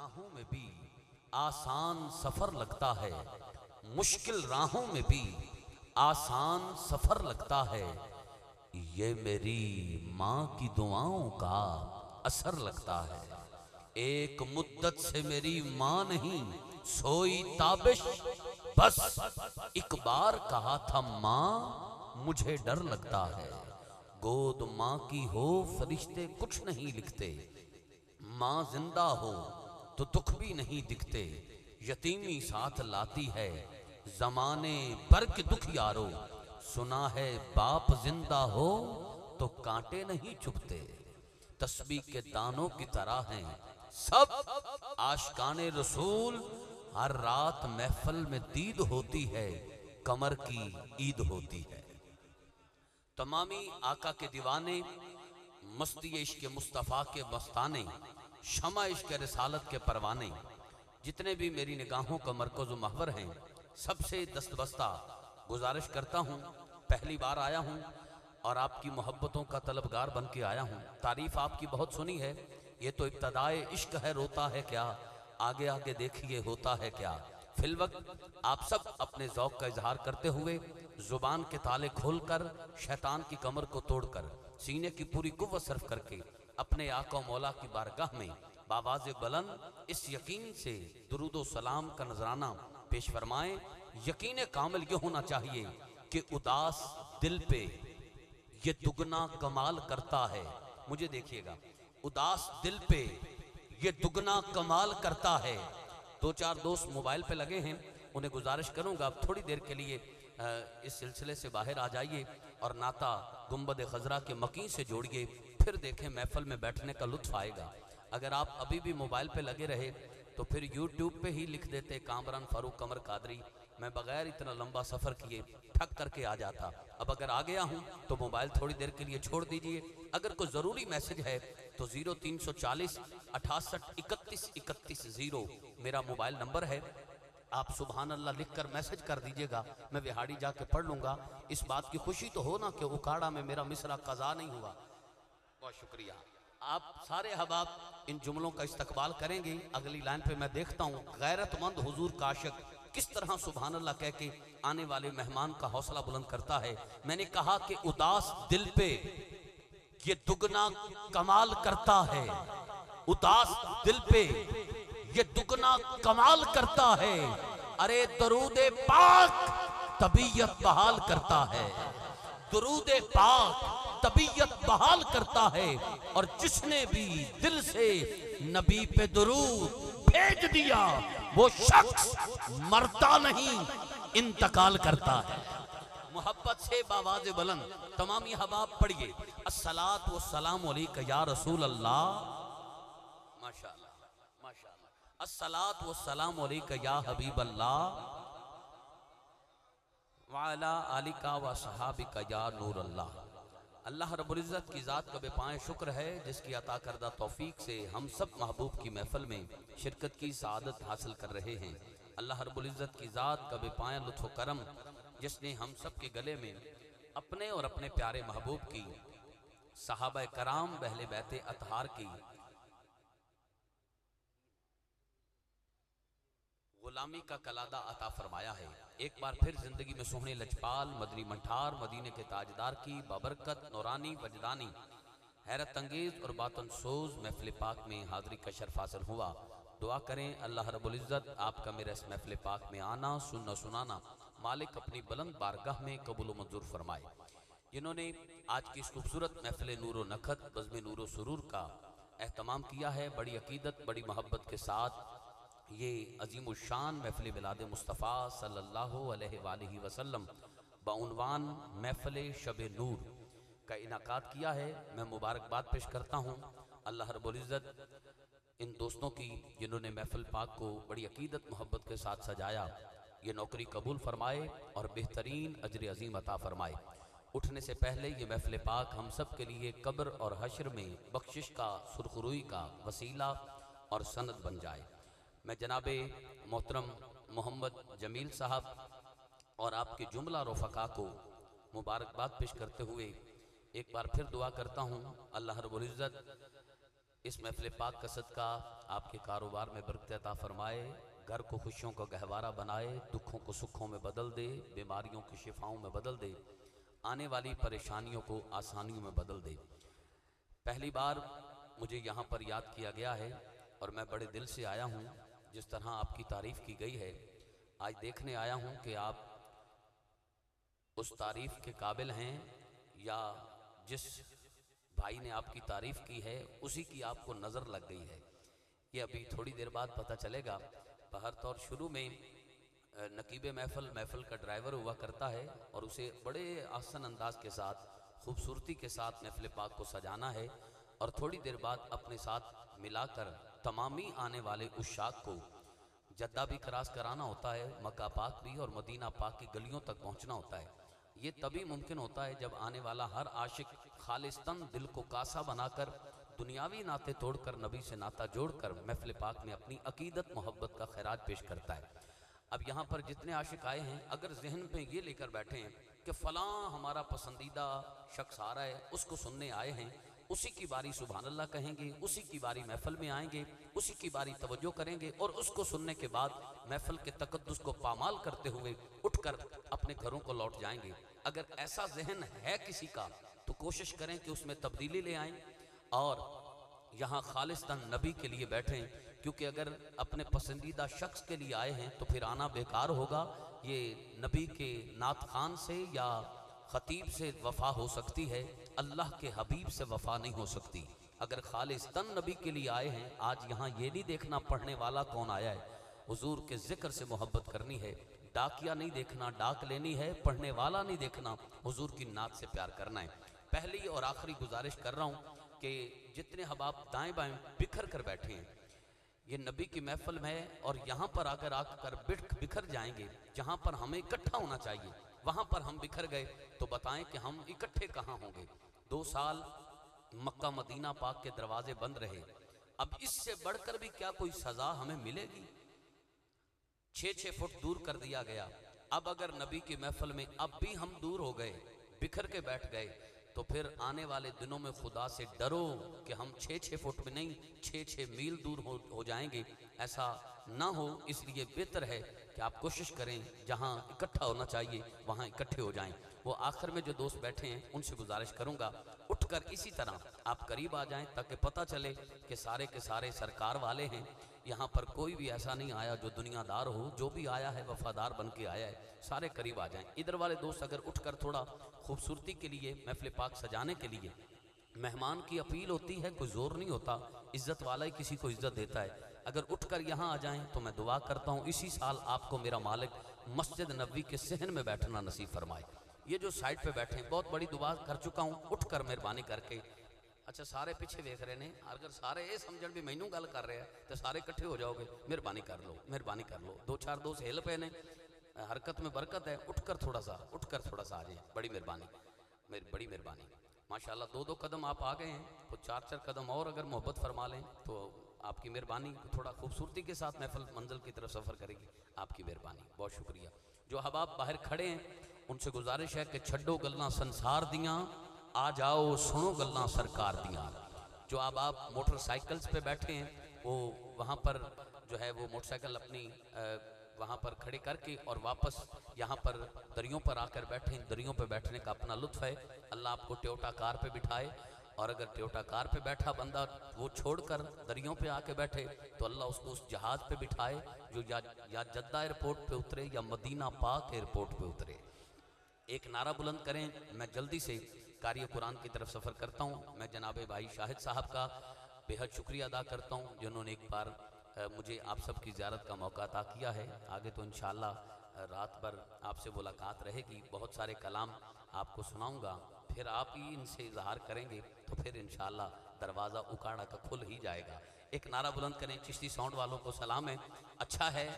राहों में भी आसान सफर लगता है, मुश्किल राहों में भी आसान सफर लगता है, ये मेरी माँ की दुआओं का असर लगता है। एक मुद्दत से मेरी माँ नहीं सोई ताबिश, बस एक बार कहा था माँ मुझे डर लगता है। गोद माँ की हो फरिश्ते कुछ नहीं लिखते, माँ जिंदा हो तो दुख भी नहीं दिखते। यतीमी साथ लाती है जमाने भर के दुख यारो, सुना है बाप जिंदा हो तो कांटे नहीं चुभते। तस्बीह के दानों की तरह हैं सब आशिकाने रसूल, हर रात महफल में दीद होती है, कमर की ईद होती है। तमामी आका के दीवाने, मस्ती इश्क मुस्तफ़ा के मस्ताने, शमा इश्क रिसालत के परवाने, जितने भी मेरी निगाहों का मरकज़ महवर हैं सबसे दस्तबस्ता गुजारिश करता हूँ, पहली बार आया हूँ और आपकी मोहब्बतों का तलबगार बन के आया हूँ। तारीफ़ आपकी बहुत सुनी है, ये तो इब्तदाए इश्क है, रोता है क्या, आगे आगे देखिए होता है क्या। फिलवक्त आप सब अपने ज़ौक़ का इजहार करते हुए ज़ुबान के ताले खोलकर, शैतान की कमर को तोड़कर, सीने की पूरी कुव्वत सर्फ करके अपने आका और मौला की बारगाह में बावाज़े बुलंद इस यकीन से दुरूद व सलाम का नजराना पेश फरमाएं। यकीन कामिल ये होना चाहिए कि उदास दिल पे ये दुगना कमाल करता है। मुझे देखिएगा, उदास दिल पे ये दुगना कमाल करता है। दो चार दोस्त मोबाइल पे लगे हैं, उन्हें गुजारिश करूंगा आप थोड़ी देर के लिए इस सिलसिले से बाहर आ जाइए और नाता गुंबद खजरा के मकीन से जोड़िए, फिर देखें महफल में बैठने का लुत्फ आएगा। अगर आप अभी भी मोबाइल पे लगे रहे तो फिर यूट्यूब पे ही लिख देते कामरान फारूक कमर कादरी, मैं बगैर इतना लंबा सफ़र किए ठक करके आ जाता। अब अगर आ गया हूँ तो मोबाइल थोड़ी देर के लिए छोड़ दीजिए। अगर कोई ज़रूरी मैसेज है तो 0340-6831-31 मेरा मोबाइल नंबर है, आप सुबहान अल्लाह लिखकर मैसेज कर दीजिएगा, मैं बिहाड़ी जाके पढ़ लूँगा। इस बात की खुशी तो हो ना कि ओकाड़ा में मेरा मिसरा कज़ा नहीं हुआ। बहुत शुक्रिया, आप सारे हबाब इन जुमलों का इस्तकबाल करेंगे। अगली लाइन पे मैं देखता हूँ, गैरतमंद हुजूर का आशिक किस तरह सुबहान अल्लाह कह के आने वाले मेहमान का हौसला बुलंद करता है। मैंने कहा कि उदास दिल पे ये दुगना कमाल करता है, उदास दिल पे ये दुगना कमाल करता है, अरे दरूदे पाक तबीयत बहाल करता है, दरूदे पाक तबीयत बहाल करता है। और जिसने भी दिल से नबी पे दरूद भेज दिया वो शख्स मरता नहीं, इंतकाल करता है। मोहब्बत से बावाज़े बुलंद तमामी हबाब पढ़िए, अस्सलात व सलाम अलैका या रसूल अल्लाह, माशाल्लाह अस्सलात व सलाम अलैका या हबीब अल्लाह, वाला आलिका व सहाबिका या नूर अल्लाह। अल्लाह रब्बुल इज़्ज़त की ज़ात का बेपाया शुक्र है जिसकी अता करदा तौफीक से हम सब महबूब की महफिल में शिरकत की सआदत हासिल कर रहे हैं। अल्लाह रब्बुल इज़्ज़त की ज़ात का बेपाया लुत्फ़ व करम जिसने हम सब के गले में अपने और अपने प्यारे महबूब की, सहाबा कराम, अहले बैत अतहार की गुलामी का कलादा अता फरमाया है। एक बार फिर जिंदगी में सोहने लजपाल, मदनी मंठार, मदीने के ताजदार की बाबरकत नौरानी वजदानी हैरत अंगेज और बातन सोज महफिल पाक में हाज़री का शर्फ हासिल हुआ। दुआ करें अल्लाह रब्बुल इज़्ज़त आपका मेरा इस महफिल पाक में आना, सुनना सुनाना मालिक अपनी बुलंद बारगाह में कबूल मंजूर फरमाए। जिन्होंने आज की इस खूबसूरत महफिल नूर व नखत बज़्म नूर व सुरूर का एहतमाम किया है, बड़ी अकीदत बड़ी मोहब्बत के साथ ये अजीम शान महफिल मिलाद मुस्तफ़ा सल्लल्लाहु अलैहि वसल्लम बाउनवान महफिल शब नूर का इनाकात किया है। मैं मुबारकबाद पेश करता हूँ अल्लाह रब्बुल इज़्ज़त इन दोस्तों की जिन्होंने महफिल पाक को बड़ी अकीदत मोहब्बत के साथ सजाया, ये नौकरी कबूल फरमाए और बेहतरीन अजर अजीम अता फरमाए। उठने से पहले ये महफिल पाक हम सब के लिए कब्र और हश्र में बख्शिश का, सुरखरुई का वसीला और सनद बन जाए। मैं जनाबे मोहतरम मोहम्मद जमील साहब और आपके जुमला रफ़का को मुबारकबाद पेश करते हुए एक बार फिर दुआ करता हूँ अल्लाह रब्बुल इज़्ज़त इस महफिल पाक का सदका आपके कारोबार में बरकत अता फरमाए, घर को खुशियों का गहवारा बनाए, दुखों को सुखों में बदल दे, बीमारियों को शिफाओं में बदल दे, आने वाली परेशानियों को आसानियों में बदल दे। पहली बार मुझे यहाँ पर याद किया गया है और मैं बड़े दिल से आया हूँ। जिस तरह आपकी तारीफ़ की गई है, आज देखने आया हूँ कि आप उस तारीफ़ के काबिल हैं या जिस भाई ने आपकी तारीफ़ की है उसी की आपको नज़र लग गई है, ये अभी थोड़ी देर बाद पता चलेगा। बहर तौर शुरू में नकीब महफल का ड्राइवर हुआ करता है और उसे बड़े आसान अंदाज के साथ, खूबसूरती के साथ महफिल पाक को सजाना है और थोड़ी देर बाद अपने साथ मिलाकर तमामी आने वाले उशाक को जद्दा भी क्रॉस कराना होता है, मक्का पाक भी और मदीना पाक की गलियों तक पहुँचना होता है। ये तभी मुमकिन होता है जब आने वाला हर आशिक खालिस्तन दिल को कासा बनाकर, दुनियावी नाते तोड़कर, नबी से नाता जोड़कर महफिल पाक में अपनी अकीदत मोहब्बत का खैराज पेश करता है। अब यहाँ पर जितने आशिक आए हैं, अगर जहन पे ये लेकर बैठे हैं कि फ़लाँ हमारा पसंदीदा शख्स आ रहा है, उसको सुनने आए हैं, उसी की बारी सुबहान अल्लाह कहेंगे, उसी की बारी महफिल में आएंगे, उसी की बारी तवज्जो करेंगे और उसको सुनने के बाद महफिल के तकद्दुस को पामाल करते हुए उठकर अपने घरों को लौट जाएंगे। अगर ऐसा जहन है किसी का तो कोशिश करें कि उसमें तब्दीली ले आएं और यहाँ खालिस्तन नबी के लिए बैठें, क्योंकि अगर अपने पसंदीदा शख्स के लिए आए हैं तो फिर आना बेकार होगा। ये नबी के नात खान से या खतीब से वफा हो सकती है, अल्लाह के हबीब से वफा नहीं हो सकती। अगर खालिस्तन नबी के लिए आए हैं, आज यहाँ ये नहीं देखना पढ़ने वाला कौन आया है, हुजूर के जिक्र से मोहब्बत करनी है। डाकिया नहीं देखना, डाक लेनी है, पढ़ने वाला नहीं देखना, हुजूर की नात से प्यार करना है। पहली और आखिरी गुजारिश कर रहा हूँ कि जितने हबाब दाएँ बाएँ बिखर कर बैठे हैं, ये नबी की महफिल में और यहाँ पर आकर बिखर जाएंगे। जहाँ पर हमें इकट्ठा होना चाहिए वहाँ पर हम बिखर गए, तो बताएं कि हम इकट्ठे कहाँ होंगे। 2 साल मक्का मदीना पाक के दरवाजे बंद रहे, अब इससे बढ़कर भी क्या कोई सज़ा हमें मिलेगी? 6-6 फुट दूर कर दिया गया। अब अगर नबी की महफिल में अब भी हम दूर हो गए, बिखर के बैठ गए, तो फिर आने वाले दिनों में खुदा से डरो कि हम 6-6 फुट में नहीं 6-6 मील दूर हो जाएंगे। ऐसा ना हो, इसलिए बेहतर है कि आप कोशिश करें जहां इकट्ठा होना चाहिए वहां इकट्ठे हो जाएं। वो आखिर में जो दोस्त बैठे हैं उनसे गुजारिश करूंगा, उठकर इसी तरह आप करीब आ जाएं ताकि पता चले कि सारे के सारे सरकार वाले हैं। यहाँ पर कोई भी ऐसा नहीं आया जो दुनियादार हो, जो भी आया है वफादार बन के आया है। सारे करीब आ जाएं। इधर वाले दोस्त अगर उठकर थोड़ा खूबसूरती के लिए, महफिल पाक सजाने के लिए, मेहमान की अपील होती है, कोई ज़ोर नहीं होता, इज़्ज़त वाला ही किसी को इज़्ज़त देता है। अगर उठकर यहाँ आ जाएं तो मैं दुआ करता हूँ इसी साल आपको मेरा मालिक मस्जिद नबवी के सहन में बैठना नसीब फरमाए। ये जो साइड पे बैठे हैं, बहुत बड़ी दुआ कर चुका हूँ, उठकर मेहरबानी करके। अच्छा, सारे पीछे देख रहे हैं, अगर सारे ये समझण भी मैनू गल कर रहे हैं तो सारे इकट्ठे हो जाओगे। मेहरबानी कर लो, मेहरबानी कर लो। 2-4 दोस्त हिल पे ने, हरकत में बरकत है। उठकर थोड़ा सा आ जाए, बड़ी मेहरबानी, मेरी बड़ी मेहरबानी। माशाल्लाह, 2-2 कदम आप आ गए हैं, तो 4-4 कदम और अगर मोहब्बत फरमा लें तो आपकी मेहरबानी। थोड़ा खूबसूरती के साथ महफिल मंजिल की तरफ सफ़र करेगी। आपकी मेहरबानी, बहुत शुक्रिया। जो हबाब बाहर खड़े हैं उनसे गुजारिश है कि छड्डो गल्लां संसार दियाँ, आ जाओ सुनो गल्लां सरकार दियाँ। जो आप मोटरसाइकिल्स पे बैठे हैं, वो वहाँ पर जो है वो मोटरसाइकिल अपनी वहाँ पर खड़े करके और वापस यहाँ पर दरियों पर आकर बैठे। दरियों पर बैठने का अपना लुत्फ़ है। अल्लाह आपको टोयोटा कार पे बिठाए, और अगर टोयोटा कार पे बैठा बंदा वो छोड़कर दरियों पे आके बैठे तो अल्लाह उसको उस जहाज़ पे बिठाए जो या जद्दा एयरपोर्ट पे उतरे या मदीना पाक एयरपोर्ट पे उतरे। एक नारा बुलंद करें। मैं जल्दी से कारी कुरान की तरफ सफ़र करता हूँ। मैं जनाब भाई शाहिद साहब का बेहद शुक्रिया अदा करता हूँ जिन्होंने एक बार मुझे आप सब की ज़ियारत का मौका अता किया है। आगे तो इंशाअल्लाह रात भर आपसे मुलाकात रहेगी, बहुत सारे कलाम आपको सुनाऊंगा, फिर आप ही इनसे इजहार करेंगे तो फिर इंशाअल्लाह दरवाज़ा उकाड़ा का खुल ही जाएगा। एक नारा बुलंद करें। चिश्ती साउंड वालों को सलाम है। अच्छा है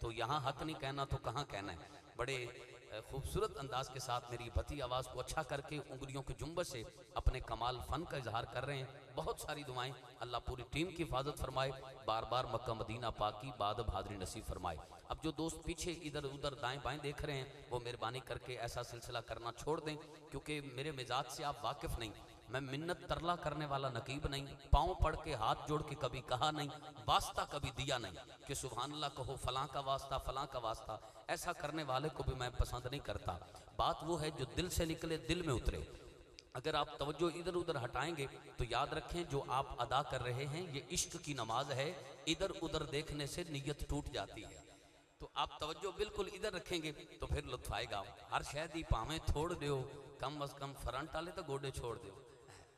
तो यहाँ हक नहीं कहना तो कहाँ कहना है। बड़े खूबसूरत अंदाज के साथ मेरी भती आवाज़ को अच्छा करके उंगलियों की जुम्बश से अपने कमाल फ़न का इजहार कर रहे हैं। बहुत सारी दुआएं, अल्लाह पूरी टीम की हिफाजत फरमाए, बार बार मक्का मदीना पाक की बाद हाज़िरी नसीब फरमाए। अब जो दोस्त पीछे इधर उधर दाएं बाएं देख रहे हैं, वो मेहरबानी करके ऐसा सिलसिला करना छोड़ दें, क्योंकि मेरे मिजाज से आप वाकिफ़ नहीं। मैं मिन्नत तरला करने वाला नकीब नहीं, पाँव पड़ के हाथ जोड़ के कभी कहा नहीं, वास्ता कभी दिया नहीं कि सुभान अल्लाह कहो फलां का वास्ता, फलां का वास्ता। ऐसा करने वाले को भी मैं पसंद नहीं करता। बात वो है जो दिल से निकले, दिल में उतरे। अगर आप तवज्जो इधर उधर हटाएंगे तो याद रखें जो आप अदा कर रहे हैं ये इश्क की नमाज है। इधर उधर देखने से नीयत टूट जाती है। तो आप तवज्जो बिल्कुल इधर रखेंगे तो फिर लुत्फ आएगा। हर शायद ही पावें छोड़ दो, कम अज कम फ्रंट वाले तो गोडे छोड़ दो,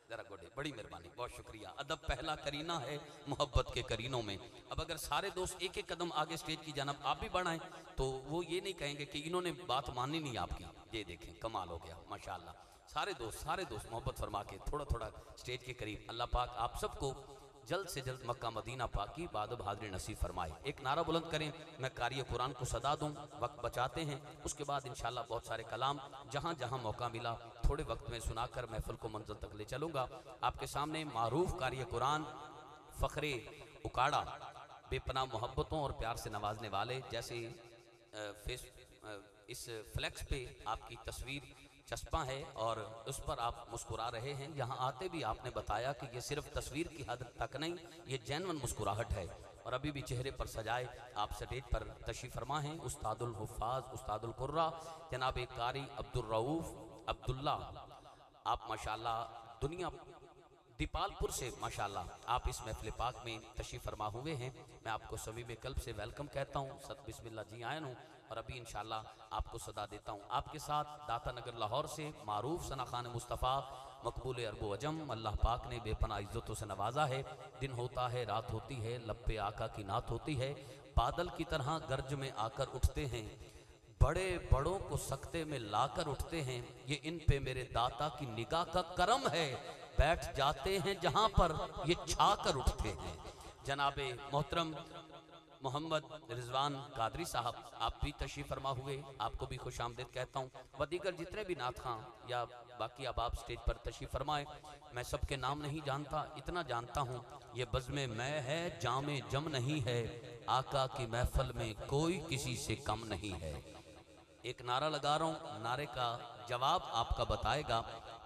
जरा गोडे। बड़ी मेहरबानी, बहुत शुक्रिया। अदब पहला करीना है मोहब्बत के करीनों में। अब अगर सारे दोस्त एक एक कदम आगे स्टेज की जानब आप भी बढ़ाएं तो वो ये नहीं कहेंगे कि इन्होंने बात मानी नहीं आपकी। ये देखें, कमाल हो गया, माशाल्लाह। सारे दोस्त मोहब्बत फरमा के थोड़ा थोड़ा स्टेज के करीब। अल्लाह पाक आप सबको जल्द से जल्द मक्का मदीना पाक की बादब हाजरी नसीब फरमाए। एक नारा बुलंद करें, मैं कारी कुरान को सदा दूं। वक्त बचाते हैं, उसके बाद इंशाल्लाह बहुत सारे कलाम जहाँ जहाँ मौका मिला थोड़े वक्त में सुनाकर महफिल को मंजिल तक ले चलूँगा। आपके सामने मारूफ कारी कुरान, फ़खरे उकाड़ा, बेपनाह मोहब्बतों और प्यार से नवाजने वाले। जैसे इस फ्लैक्स पे आपकी तस्वीर चस्पा है और उस पर आप मुस्कुरा रहे हैं। यहाँ आते भी आपने बताया कि ये सिर्फ तस्वीर की हद तक नहीं, ये जैनवन मुस्कुराहट है। और अभी भी चेहरे पर सजाए आप स्टेज पर तशरीफ़ फरमा हैं उस्तादुल हुफ़ाज़, उस्तादुल कुर्रा, जनाब कारी अब्दुर्रऊफ़ अब्दुल्ला। आप माशाल्लाह दुनिया दीपालपुर से माशाल्लाह आप इस महफिल पाक में तशरीफ़ फरमा हुए हैं। मैं आपको समीम कल्ब से वेलकम कहता हूँ। सत बिस्मिल्लाह जी आयन हूँ और अभी इंशाल्लाह आपको सदा देता हूँ। आपके साथ दाता नगर लाहौर से मारूफ सना खान मुस्तफ़ा, मकबूल अरबो अजम। अल्लाह पाक ने बेपनाह इज्जतों से नवाजा है। दिन होता है, रात होती है, लब्बे आका की नात होती है। बादल की तरह गर्ज में आकर उठते हैं, बड़े बड़ों को सख्ते में लाकर उठते हैं। ये इन पे मेरे दाता की निगाह का करम है। बैठ जाते हैं जहाँ पर, ये छा कर उठते हैं। जनाबे मोहतरम मोहम्मद रिजवान कादरी साहब आप भी तशरीफ़ फरमा हुए, आपको भी खुश आमदेद कहता हूँ। व दीगर जितने भी नात खां या बाकी अहबाब स्टेज पर तशरीफ़ फरमाए। मैं सबके नाम नहीं जानता, इतना जानता हूँ ये बज़्मे मैं है, जामे जम नहीं है, आका की महफल में कोई किसी से कम नहीं है। एक नारा लगा रहा हूँ, नारे का जवाब आपका बताएगा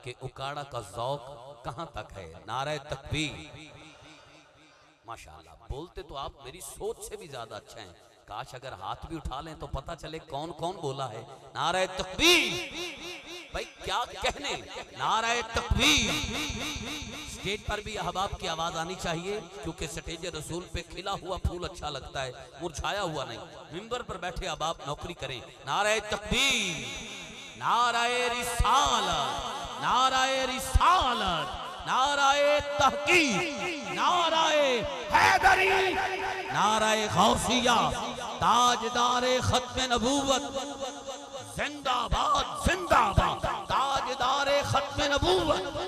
कि उकाड़ा का ज़ौक़ कहाँ तक है। नारे तकबीर, माशाल्लाह। बोलते तो आप मेरी सोच से भी ज्यादा अच्छा हैं। काश अगर हाथ भी उठा लें तो पता चले कौन कौन बोला है। नारे तकबीर, भाई क्या कहने, नारे तकबीर। स्टेज पर भी अहबाब की आवाज आनी चाहिए क्योंकि स्टेज रसूल पे खिला हुआ फूल अच्छा लगता है, मुरझाया हुआ नहीं। मिंबर पर बैठे अहबाब नौकरी करें। नारे तकबीर, नारे रिसालत, नारे रिसालत, नाराए तहकीक, नाराए हैदरी, नाराए गौसिया, ताजदारे खत्म नबूवत जिंदाबाद जिंदाबाद, ताजदारे खत्म नबूवत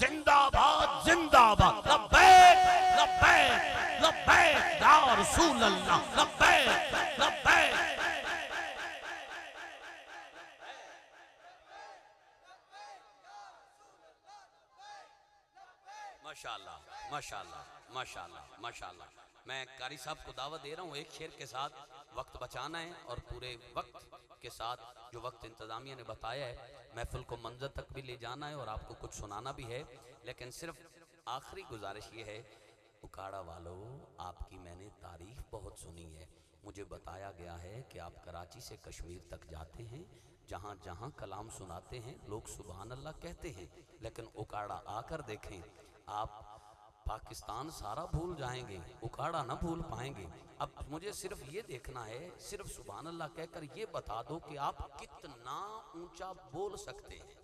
जिंदाबाद जिंदाबाद। लब्बैक लब्बैक लब्बैक या रसूल अल्लाह, लब्बैक लब्बैक। माशाल्लाह माशाल्लाह माशाल्लाह माशाल्लाह। मैं कारी साहब को दावत दे रहा हूँ एक शेर के साथ। वक्त बचाना है और पूरे वक्त के साथ जो वक्त इंतज़ामिया ने बताया है महफिल को मंजर तक भी ले जाना है और आपको कुछ सुनाना भी है। लेकिन सिर्फ आखिरी गुजारिश ये है, उकाड़ा वालों आपकी मैंने तारीफ बहुत सुनी है। मुझे बताया गया है कि आप कराची से कश्मीर तक जाते हैं, जहाँ जहाँ कलाम सुनाते हैं लोग सुबहान अल्लाह कहते हैं। लेकिन उकाड़ा आकर देखें, आप पाकिस्तान सारा भूल जाएंगे, उकाड़ा ना भूल पाएंगे। अब मुझे सिर्फ ये देखना है, सिर्फ सुभान अल्लाह कहकर ये बता दो कि आप कितना ऊंचा बोल सकते हैं।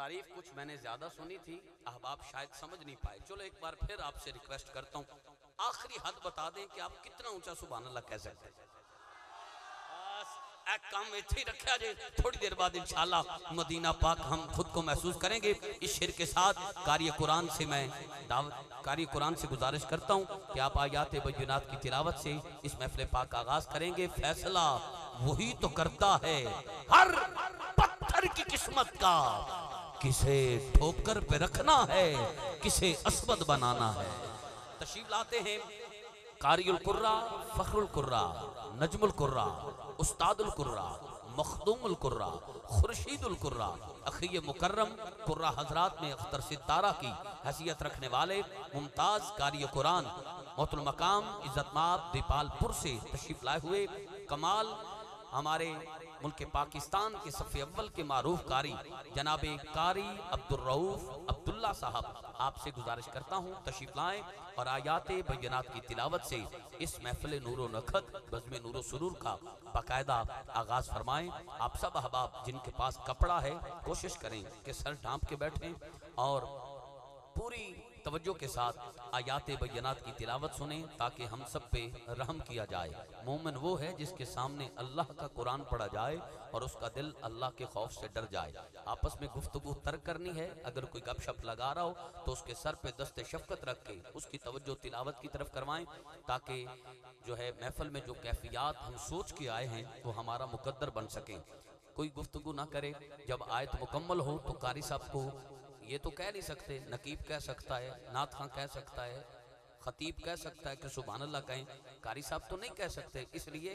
तारीफ कुछ मैंने ज्यादा सुनी थी, अब आप शायद समझ नहीं पाए। चलो एक बार फिर आपसे रिक्वेस्ट करता हूँ, आखिरी हद बता दें कि आप कितना ऊंचा सुभान अल्लाह कह सकते हैं। एक काम इतने ही रखा जाए, थोड़ी देर बाद इंशाल्लाह मदीना पाक हम खुद को महसूस करेंगे। इस शेर के साथ कारी कुरान से मैं कारी कुरान से गुजारिश करता हूँ कि आप आयात बय्यनात की तिलावत से इस महफिल पाक का आगाज करेंगे। फैसला वही तो करता है हर पत्थर की किस्मत का, किसे ठोकर पे रखना है, किसे अस्मद बनाना है। तशरीफ लाते हैं कारी कुर्रा, फखरुल कुर्रा, नजमुल कुर्रा, उस्तादुल कुर्रा, मखदूमुल कुर्रा, खुर्शीदुल कुर्रा, अखिय मुकर्रम कुर्रा हजरात में अख्तर सितारा की हैसियत रखने वाले मुमताज़ कारी कुरान मोहतरम मकाम इज़्ज़तमाब दीपालपुर से तशरीफ लाए हुए कमाल हमारे मुल्क पाकिस्तान के सफ़े अव्वल के मारूफ कारी जनाब कारी अब्दुर्रऊफ अब्दुल्ला साहब, आपसे गुजारिश करता हूँ तशरीफ लाएँ और आयात बय्यनात की तिलावत से इस महफिल नूरो नखत बज़्म नूरो सुरूर का बाकायदा आगाज़ फरमाएँ। आप सब अहबाब जिनके पास कपड़ा है कोशिश करें कि सर ढाँप के बैठें और पूरी तवज्जो के साथ आयात बय्यनात की तिलावत सुने ताकि हम सब पे रहम किया जाए। मोमिन वो है जिसके सामने अल्लाह का कुरान पढ़ा जाए और उसका दिल अल्लाह के खौफ से डर जाए। आपस में गुफ्तगू तर्क करनी है, अगर कोई गपशप लगा रहा हो तो उसके सर पे दस्ते शफकत रख के उसकी तवज्जो तिलावत की तरफ करवाएं ताकि जो है महफल में जो कैफियत हम सोच के आए हैं वो हमारा मुकद्दर बन सके। कोई गुफ्तगू ना करे, जब आयत मुकम्मल हो तो कारी साहब को ये तो कह नहीं सकते, नकीब कह सकता है, नात खां कह सकता है, खतीब कह सकता है कि सुबहानल्लाह कहें, कारी साहब तो नहीं कह सकते। इसलिए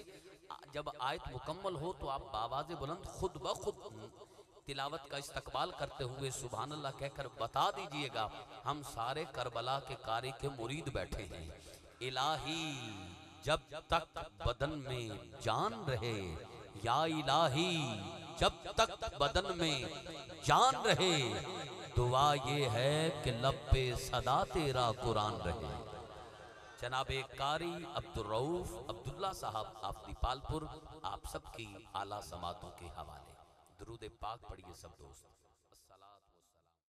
जब आयत मुकम्मल हो तो आप बावाज़े बुलंद खुद ब खुद तिलावत का इस्तकबाल करते हुए सुबहानल्लाह कहकर बता दीजिएगा हम सारे करबला के कारी के मुरीद बैठे हैं। इलाही जब तक बदन में जान रहे, या इलाही जब तक बदन में जान रहे, दुआ ये है कि लब पे सदा तेरा कुरान रहे। जनाबे कारी अब्दुर्रऊफ अब्दुल्ला साहब आप दीपालपुर, आप सबकी आला समातों के हवाले दुरूद पाक पढ़िए सब दोस्त।